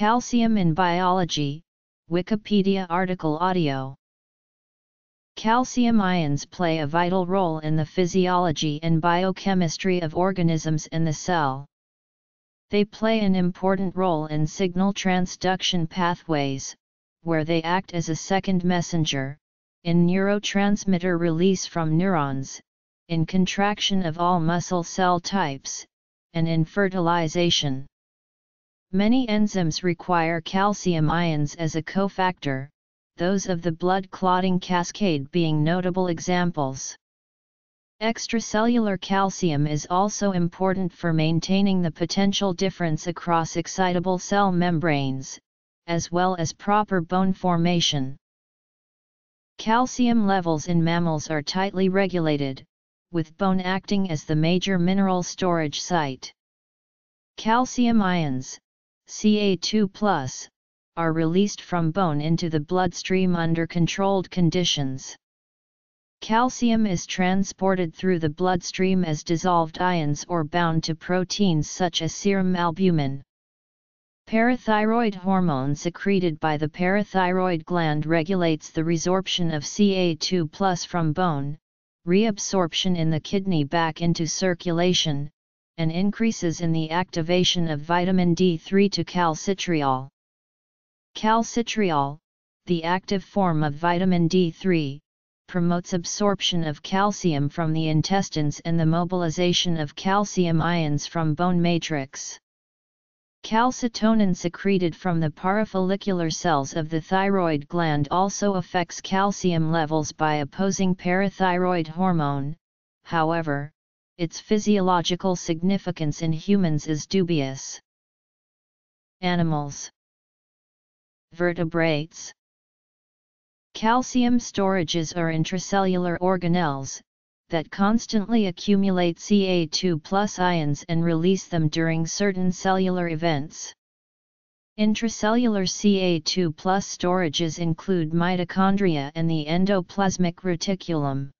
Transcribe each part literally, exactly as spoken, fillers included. Calcium in Biology, Wikipedia article audio. Calcium ions play a vital role in the physiology and biochemistry of organisms in the cell. They play an important role in signal transduction pathways, where they act as a second messenger, in neurotransmitter release from neurons, in contraction of all muscle cell types, and in fertilization. Many enzymes require calcium ions as a cofactor, those of the blood clotting cascade being notable examples. Extracellular calcium is also important for maintaining the potential difference across excitable cell membranes, as well as proper bone formation. Calcium levels in mammals are tightly regulated, with bone acting as the major mineral storage site. Calcium ions, C A two plus, are released from bone into the bloodstream under controlled conditions. Calcium is transported through the bloodstream as dissolved ions or bound to proteins such as serum albumin. Parathyroid hormone secreted by the parathyroid gland regulates the resorption of C A two plus from bone, reabsorption in the kidney back into circulation, and increases in the activation of vitamin D three to calcitriol. Calcitriol, the active form of vitamin D three, promotes absorption of calcium from the intestines and the mobilization of calcium ions from bone matrix. Calcitonin secreted from the parafollicular cells of the thyroid gland also affects calcium levels by opposing parathyroid hormone. However, its physiological significance in humans is dubious. Animals. Vertebrates. Calcium storages are intracellular organelles that constantly accumulate C A two plus ions and release them during certain cellular events. Intracellular C A two plus storages include mitochondria and the endoplasmic reticulum.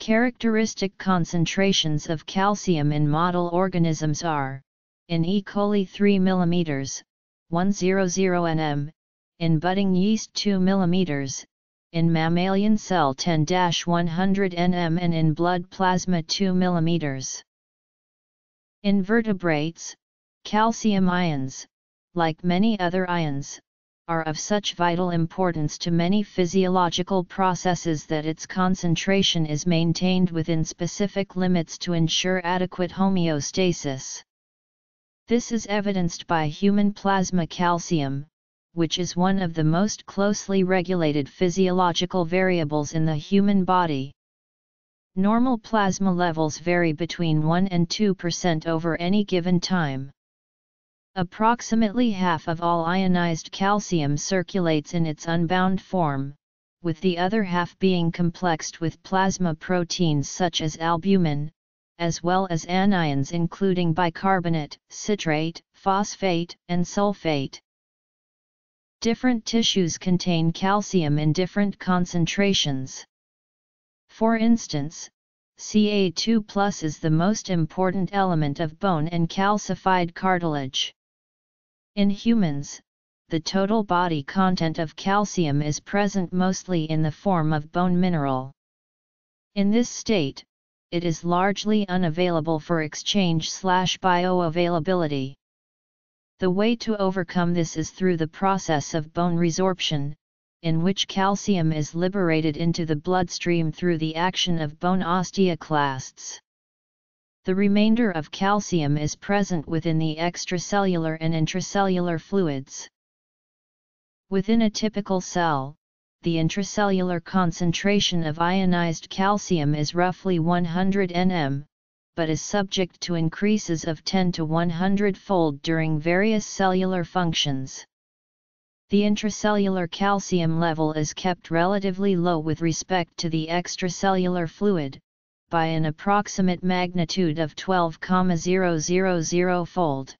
Characteristic concentrations of calcium in model organisms are, in E. coli three milligrams, one hundred nanomoles, in budding yeast two milligrams, in mammalian cell ten to one hundred nanomoles and in blood plasma two milligrams. In vertebrates, calcium ions, like many other ions, are of such vital importance to many physiological processes that its concentration is maintained within specific limits to ensure adequate homeostasis. This is evidenced by human plasma calcium, which is one of the most closely regulated physiological variables in the human body. Normal plasma levels vary between one and two percent over any given time. Approximately half of all ionized calcium circulates in its unbound form, with the other half being complexed with plasma proteins such as albumin, as well as anions including bicarbonate, citrate, phosphate, and sulfate. Different tissues contain calcium in different concentrations. For instance, C A two plus is the most important element of bone and calcified cartilage. In humans, the total body content of calcium is present mostly in the form of bone mineral. In this state, it is largely unavailable for exchange/bioavailability. The way to overcome this is through the process of bone resorption, in which calcium is liberated into the bloodstream through the action of bone osteoclasts. The remainder of calcium is present within the extracellular and intracellular fluids. Within a typical cell, the intracellular concentration of ionized calcium is roughly one hundred nanomoles, but is subject to increases of ten to one hundred fold during various cellular functions. The intracellular calcium level is kept relatively low with respect to the extracellular fluid, by an approximate magnitude of twelve thousand fold.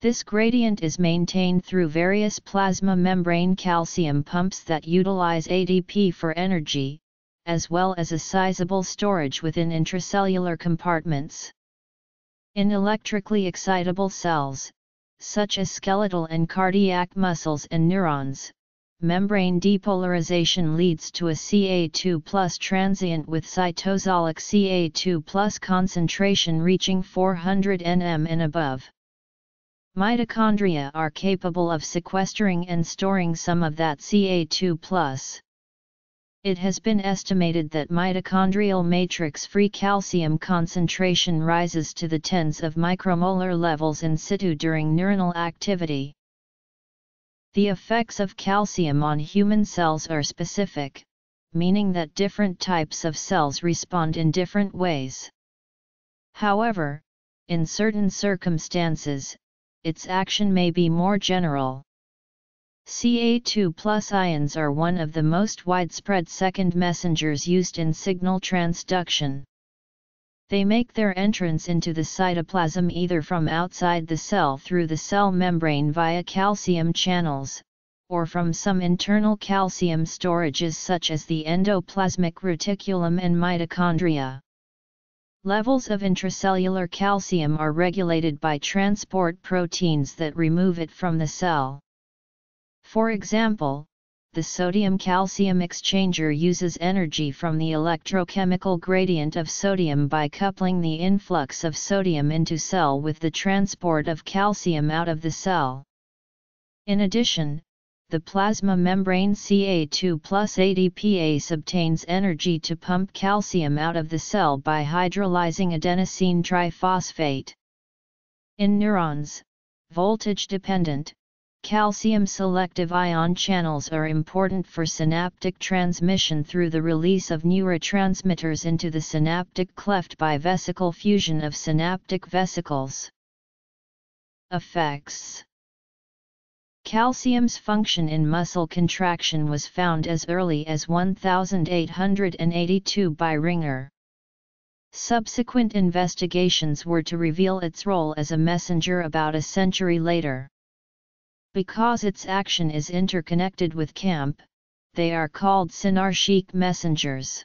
This gradient is maintained through various plasma membrane calcium pumps that utilize A T P for energy, as well as a sizable storage within intracellular compartments. In electrically excitable cells, such as skeletal and cardiac muscles and neurons. Membrane depolarization leads to a C A two plus transient with cytosolic C A two plus concentration reaching four hundred nanomoles and above. Mitochondria are capable of sequestering and storing some of that C A two plus. It has been estimated that mitochondrial matrix-free calcium concentration rises to the tens of micromolar levels in situ during neuronal activity. The effects of calcium on human cells are specific, meaning that different types of cells respond in different ways. However, in certain circumstances, its action may be more general. C A two plus ions are one of the most widespread second messengers used in signal transduction. They make their entrance into the cytoplasm either from outside the cell through the cell membrane via calcium channels, or from some internal calcium storages such as the endoplasmic reticulum and mitochondria. Levels of intracellular calcium are regulated by transport proteins that remove it from the cell. For example, the sodium-calcium exchanger uses energy from the electrochemical gradient of sodium by coupling the influx of sodium into cell with the transport of calcium out of the cell. In addition, the plasma membrane C A two plus A D Pase obtains energy to pump calcium out of the cell by hydrolyzing adenosine triphosphate. In neurons, voltage-dependent, calcium-selective ion channels are important for synaptic transmission through the release of neurotransmitters into the synaptic cleft by vesicle fusion of synaptic vesicles. Effects. Calcium's function in muscle contraction was found as early as one thousand eight hundred eighty-two by Ringer. Subsequent investigations were to reveal its role as a messenger about a century later. Because its action is interconnected with C A M P, they are called synarchic messengers.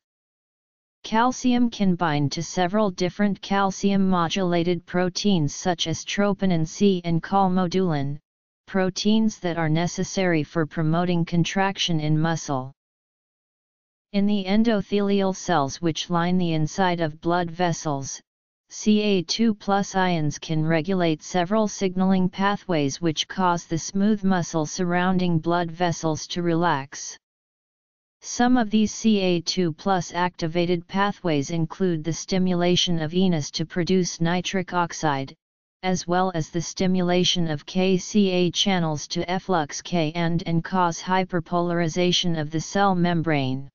Calcium can bind to several different calcium-modulated proteins such as troponin C and calmodulin, proteins that are necessary for promoting contraction in muscle. In the endothelial cells which line the inside of blood vessels, C A two plus ions can regulate several signaling pathways which cause the smooth muscle surrounding blood vessels to relax. Some of these C A two plus activated pathways include the stimulation of enos to produce nitric oxide, as well as the stimulation of K C A channels to efflux K and and cause hyperpolarization of the cell membrane.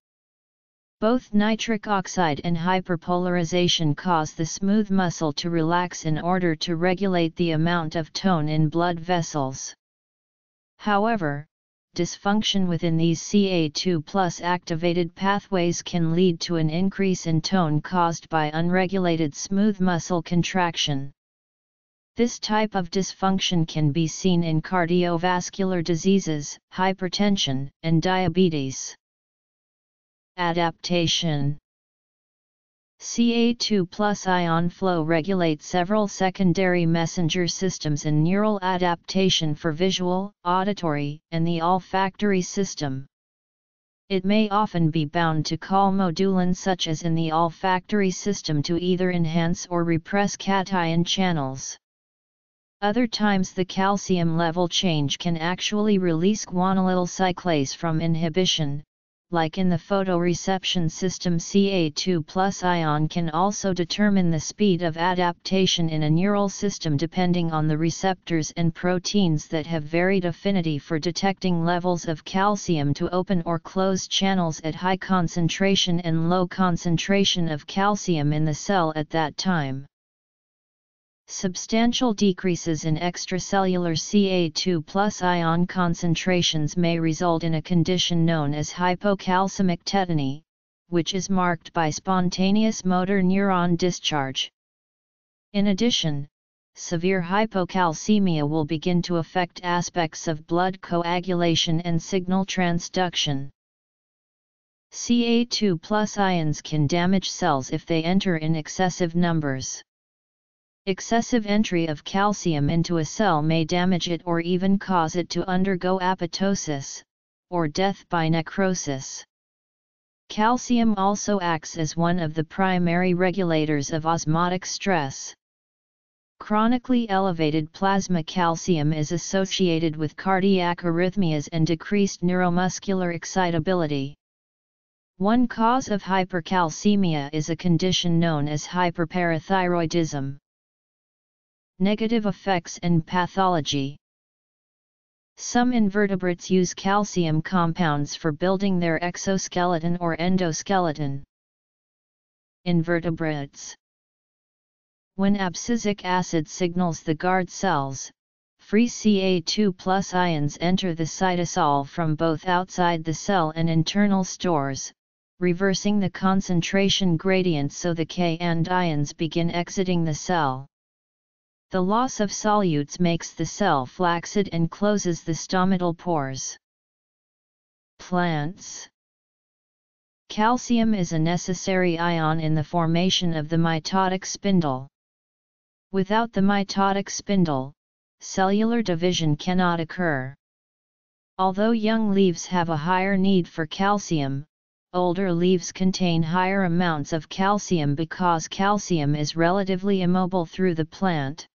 Both nitric oxide and hyperpolarization cause the smooth muscle to relax in order to regulate the amount of tone in blood vessels. However, dysfunction within these C A two plus activated pathways can lead to an increase in tone caused by unregulated smooth muscle contraction. This type of dysfunction can be seen in cardiovascular diseases, hypertension, and diabetes. Adaptation. C A two plus ion flow regulates several secondary messenger systems in neural adaptation for visual, auditory, and the olfactory system. It may often be bound to calmodulin such as in the olfactory system to either enhance or repress cation channels. Other times the calcium level change can actually release guanylyl cyclase from inhibition, like in the photoreception system. C A two plus ion can also determine the speed of adaptation in a neural system depending on the receptors and proteins that have varied affinity for detecting levels of calcium to open or close channels at high concentration and low concentration of calcium in the cell at that time. Substantial decreases in extracellular C A two plus ion concentrations may result in a condition known as hypocalcemic tetany, which is marked by spontaneous motor neuron discharge. In addition, severe hypocalcemia will begin to affect aspects of blood coagulation and signal transduction. C A two plus ions can damage cells if they enter in excessive numbers. Excessive entry of calcium into a cell may damage it or even cause it to undergo apoptosis, or death by necrosis. Calcium also acts as one of the primary regulators of osmotic stress. Chronically elevated plasma calcium is associated with cardiac arrhythmias and decreased neuromuscular excitability. One cause of hypercalcemia is a condition known as hyperparathyroidism. Negative effects and pathology. Some invertebrates use calcium compounds for building their exoskeleton or endoskeleton. Invertebrates. When abscisic acid signals the guard cells, free C A two plus ions enter the cytosol from both outside the cell and internal stores, reversing the concentration gradient so the K and ions begin exiting the cell. The loss of solutes makes the cell flaccid and closes the stomatal pores. Plants. Calcium is a necessary ion in the formation of the mitotic spindle. Without the mitotic spindle, cellular division cannot occur. Although young leaves have a higher need for calcium, older leaves contain higher amounts of calcium because calcium is relatively immobile through the plant.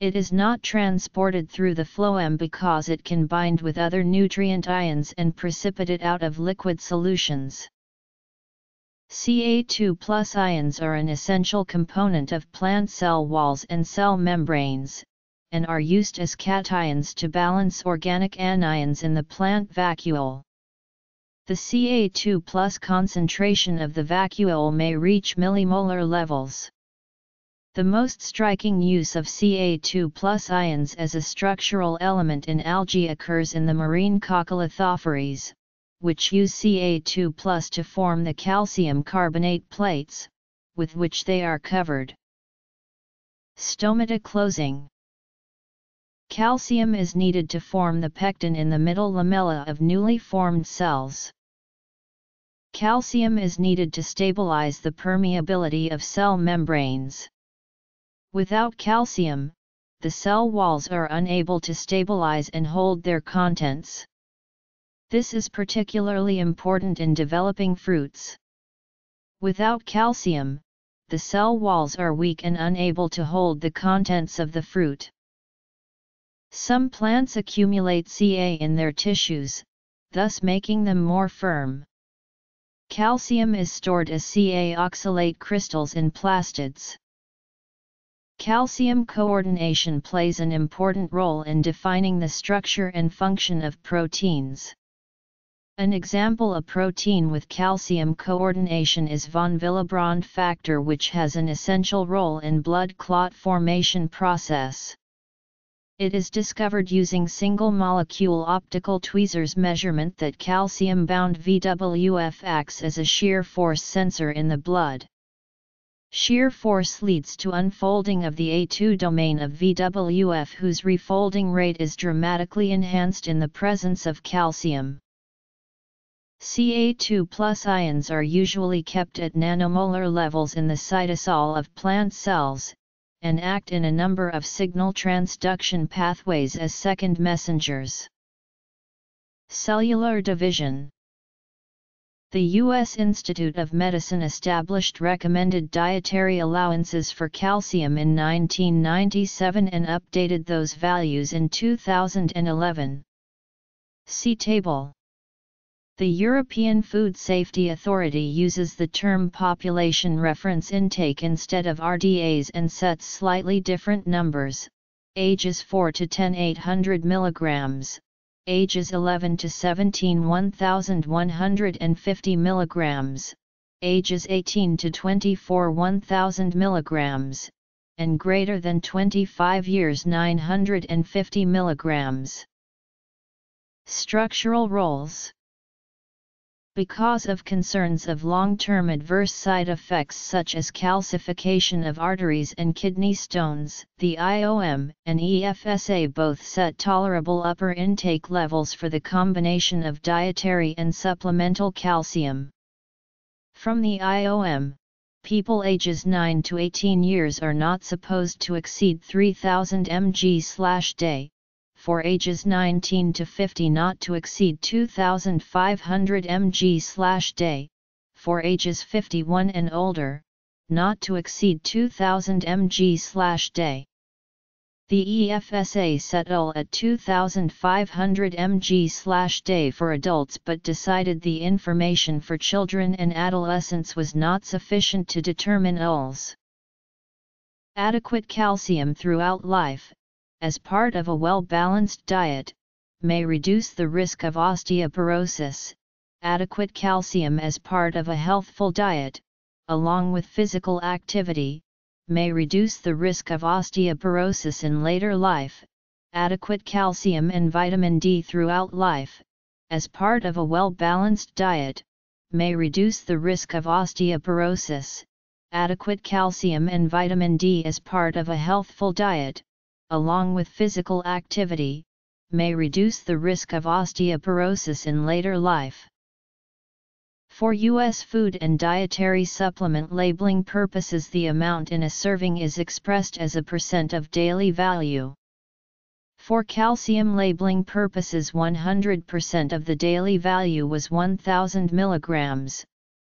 It is not transported through the phloem because it can bind with other nutrient ions and precipitate out of liquid solutions. C A two plus ions are an essential component of plant cell walls and cell membranes, and are used as cations to balance organic anions in the plant vacuole. The C A two plus concentration of the vacuole may reach millimolar levels. The most striking use of C A two plus ions as a structural element in algae occurs in the marine coccolithophories, which use C A two plus to form the calcium carbonate plates, with which they are covered. Stomata closing. Calcium is needed to form the pectin in the middle lamella of newly formed cells. Calcium is needed to stabilize the permeability of cell membranes. Without calcium, the cell walls are unable to stabilize and hold their contents. This is particularly important in developing fruits. Without calcium, the cell walls are weak and unable to hold the contents of the fruit. Some plants accumulate C A in their tissues, thus making them more firm. Calcium is stored as C A oxalate crystals in plastids. Calcium coordination plays an important role in defining the structure and function of proteins. An example of protein with calcium coordination is von Willebrand factor, which has an essential role in blood clot formation process. It is discovered using single-molecule optical tweezers measurement that calcium-bound V W F acts as a shear force sensor in the blood. Shear force leads to unfolding of the A two domain of V W F, whose refolding rate is dramatically enhanced in the presence of calcium. C A two plus ions are usually kept at nanomolar levels in the cytosol of plant cells, and act in a number of signal transduction pathways as second messengers. Cellular division. The U S Institute of Medicine established recommended dietary allowances for calcium in nineteen ninety-seven and updated those values in two thousand eleven. See table. The European Food Safety Authority uses the term population reference intake instead of R D As and sets slightly different numbers, ages four to ten eight hundred milligrams. Ages eleven to seventeen one thousand one hundred fifty milligrams, ages eighteen to twenty-four one thousand milligrams, and greater than twenty-five years nine hundred fifty milligrams. Structural roles. Because of concerns of long-term adverse side effects such as calcification of arteries and kidney stones, the I O M and E F S A both set tolerable upper intake levels for the combination of dietary and supplemental calcium. From the I O M, people ages nine to eighteen years are not supposed to exceed three thousand milligrams per day, for ages nineteen to fifty not to exceed two thousand five hundred milligrams per day, for ages fifty-one and older, not to exceed two thousand milligrams per day. The E F S A set all at two thousand five hundred milligrams per day for adults but decided the information for children and adolescents was not sufficient to determine O L S. Adequate calcium throughout life, as part of a well-balanced diet, may reduce the risk of osteoporosis. Adequate calcium as part of a healthful diet, along with physical activity, may reduce the risk of osteoporosis in later life. Adequate calcium and vitamin D throughout life, as part of a well-balanced diet, may reduce the risk of osteoporosis. Adequate calcium and vitamin D as part of a healthful diet, along with physical activity, may reduce the risk of osteoporosis in later life. For U S food and dietary supplement labeling purposes, the amount in a serving is expressed as a percent of daily value. For calcium labeling purposes, one hundred percent of the daily value was one thousand milligrams,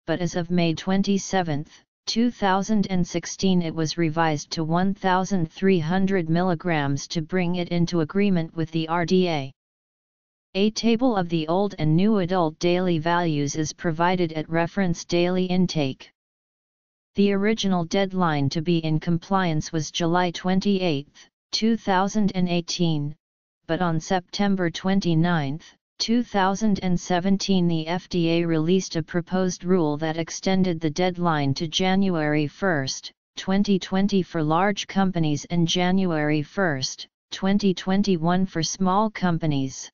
but as of May twenty-seventh, two thousand sixteen it was revised to one thousand three hundred milligrams to bring it into agreement with the R D A. A table of the old and new adult daily values is provided at reference daily intake. The original deadline to be in compliance was July twenty-eighth, two thousand eighteen, but on September twenty-ninth, two thousand seventeen the F D A released a proposed rule that extended the deadline to January first, twenty twenty for large companies and January first, twenty twenty-one for small companies.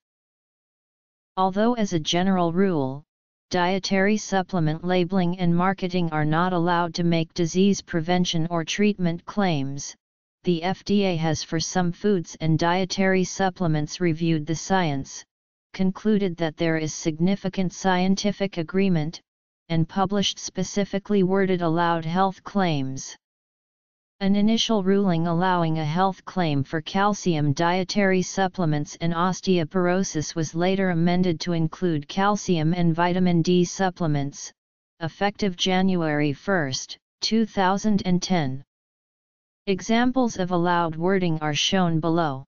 Although as a general rule, dietary supplement labeling and marketing are not allowed to make disease prevention or treatment claims, the F D A has for some foods and dietary supplements reviewed the science, concluded that there is significant scientific agreement, and published specifically worded allowed health claims. An initial ruling allowing a health claim for calcium dietary supplements and osteoporosis was later amended to include calcium and vitamin D supplements, effective January first, two thousand ten. Examples of allowed wording are shown below.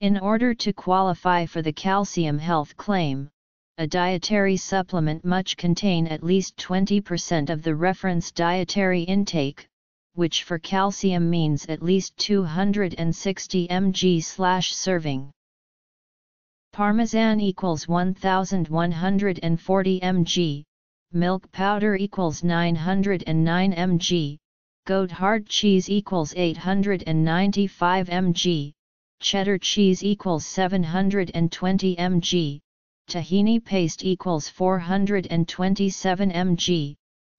In order to qualify for the calcium health claim, a dietary supplement must contain at least twenty percent of the reference dietary intake, which for calcium means at least two hundred sixty milligrams per serving. Parmesan equals one thousand one hundred forty milligrams, milk powder equals nine hundred nine milligrams, goat hard cheese equals eight hundred ninety-five milligrams, cheddar cheese equals seven hundred twenty milligrams, tahini paste equals four hundred twenty-seven milligrams,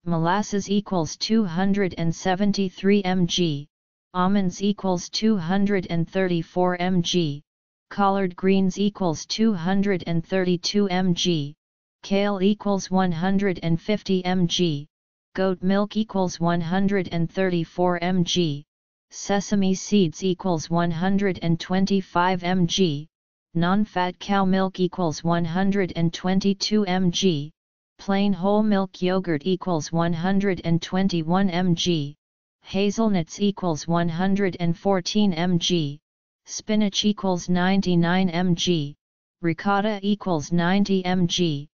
molasses equals two hundred seventy-three milligrams, almonds equals two hundred thirty-four milligrams, collard greens equals two hundred thirty-two milligrams, kale equals one hundred fifty milligrams, goat milk equals one hundred thirty-four milligrams, sesame seeds equals one hundred twenty-five milligrams, non-fat cow milk equals one hundred twenty-two milligrams, plain whole milk yogurt equals one hundred twenty-one milligrams, hazelnuts equals one hundred fourteen milligrams, spinach equals ninety-nine milligrams, ricotta equals ninety milligrams,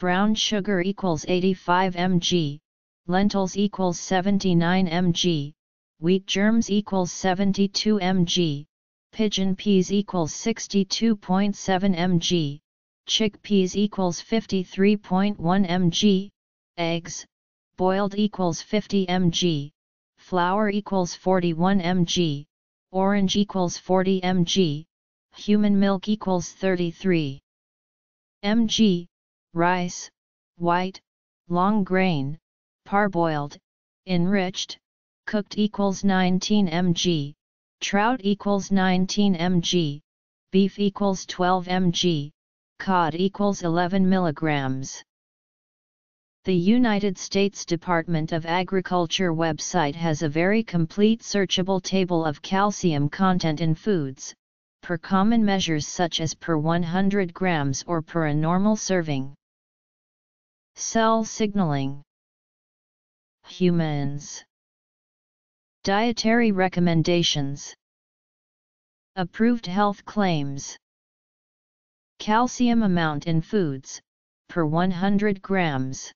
brown sugar equals eighty-five milligrams, lentils equals seventy-nine milligrams, wheat germs equals seventy-two milligrams, pigeon peas equals sixty-two point seven milligrams, chickpeas equals fifty-three point one milligrams, eggs, boiled equals fifty milligrams, flour equals forty-one milligrams, orange equals forty milligrams, human milk equals thirty-three milligrams, rice, white, long grain, parboiled, enriched, cooked equals nineteen milligrams, trout equals nineteen milligrams, beef equals twelve milligrams, cod equals eleven milligrams. The United States Department of Agriculture website has a very complete searchable table of calcium content in foods, per common measures such as per one hundred grams or per a normal serving. Cell signaling. Humans. Dietary recommendations. Approved health claims. Calcium amount in foods, per one hundred grams.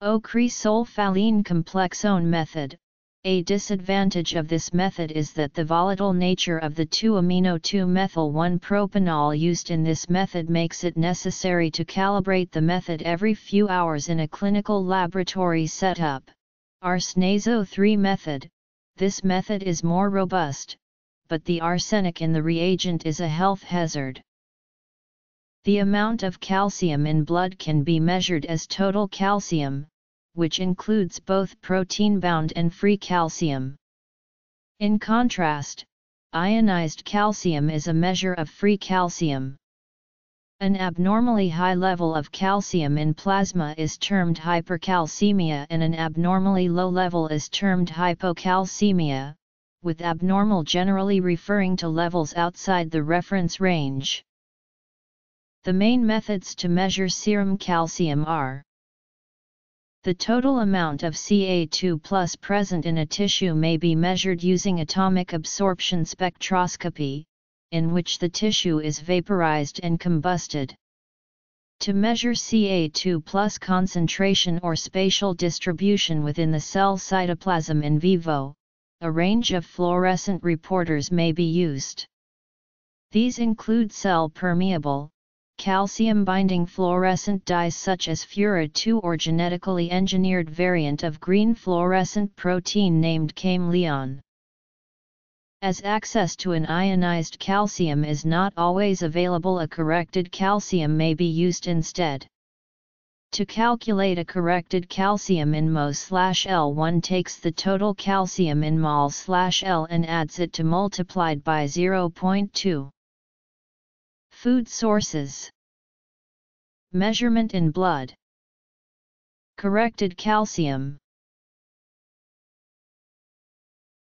O-cresolphthalein complexone method. A disadvantage of this method is that the volatile nature of the two amino two methyl one propanol used in this method makes it necessary to calibrate the method every few hours in a clinical laboratory setup. Arsenazo three method. This method is more robust, but the arsenic in the reagent is a health hazard. The amount of calcium in blood can be measured as total calcium, which includes both protein-bound and free calcium. In contrast, ionized calcium is a measure of free calcium. An abnormally high level of calcium in plasma is termed hypercalcemia, and an abnormally low level is termed hypocalcemia, with abnormal generally referring to levels outside the reference range. The main methods to measure serum calcium are: the total amount of C A two plus present in a tissue may be measured using atomic absorption spectroscopy, in which the tissue is vaporized and combusted. To measure C A two plus concentration or spatial distribution within the cell cytoplasm in vivo, a range of fluorescent reporters may be used. These include cell-permeable, calcium-binding fluorescent dyes such as Fura two or genetically engineered variant of green fluorescent protein named Cameleon. As access to an ionized calcium is not always available, a corrected calcium may be used instead. To calculate a corrected calcium in mol/L, one takes the total calcium in mol/L and adds it to multiplied by zero point two. Food sources. Measurement in blood. Corrected calcium.